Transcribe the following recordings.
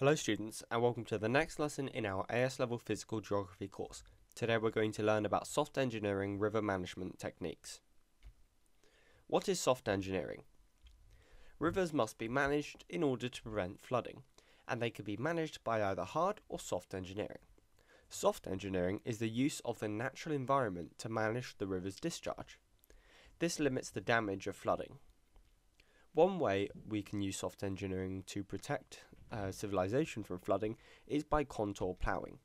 Hello students, and welcome to the next lesson in our AS Level Physical Geography course. Today we're going to learn about soft engineering river management techniques. What is soft engineering? Rivers must be managed in order to prevent flooding, and they can be managed by either hard or soft engineering. Soft engineering is the use of the natural environment to manage the river's discharge. This limits the damage of flooding. One way we can use soft engineering to protect civilization from flooding is by contour ploughing.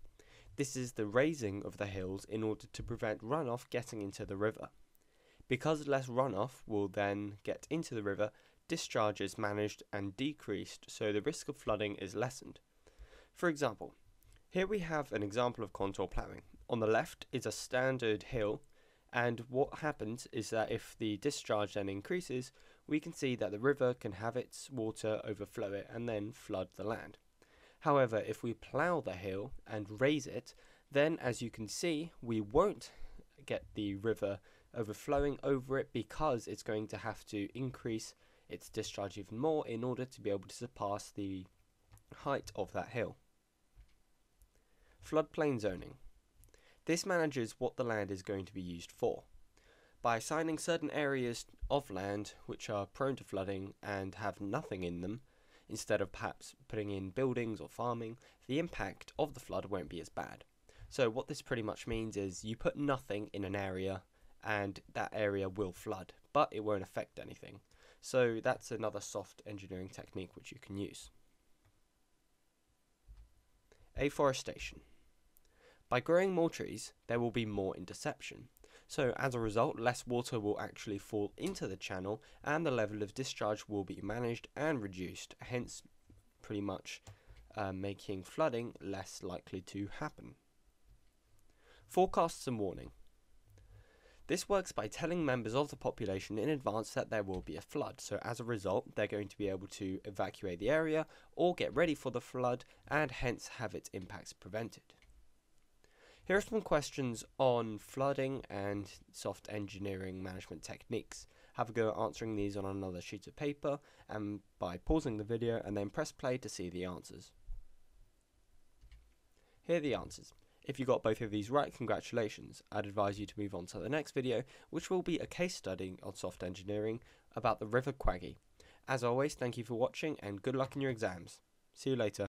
This is the raising of the hills in order to prevent runoff getting into the river. Because less runoff will then get into the river, discharge is managed and decreased, so the risk of flooding is lessened. For example, here we have an example of contour ploughing. On the left is a standard hill, and what happens is that if the discharge then increases, we can see that the river can have its water overflow it and then flood the land. However, if we plough the hill and raise it, then as you can see, we won't get the river overflowing over it because it's going to have to increase its discharge even more in order to be able to surpass the height of that hill. Floodplain zoning. This manages what the land is going to be used for, by assigning certain areas of land which are prone to flooding and have nothing in them, instead of perhaps putting in buildings or farming, the impact of the flood won't be as bad. So what this pretty much means is you put nothing in an area and that area will flood, but it won't affect anything. So that's another soft engineering technique which you can use. Afforestation. By growing more trees, there will be more interception. So as a result, less water will actually fall into the channel and the level of discharge will be managed and reduced, hence pretty much making flooding less likely to happen. Forecasts and warning. This works by telling members of the population in advance that there will be a flood, so as a result they're going to be able to evacuate the area or get ready for the flood and hence have its impacts prevented. Here are some questions on flooding and soft engineering management techniques. Have a go at answering these on another sheet of paper and by pausing the video and then press play to see the answers. Here are the answers. If you got both of these right, congratulations. I'd advise you to move on to the next video, which will be a case study on soft engineering about the River Quaggy. As always, thank you for watching and good luck in your exams. See you later.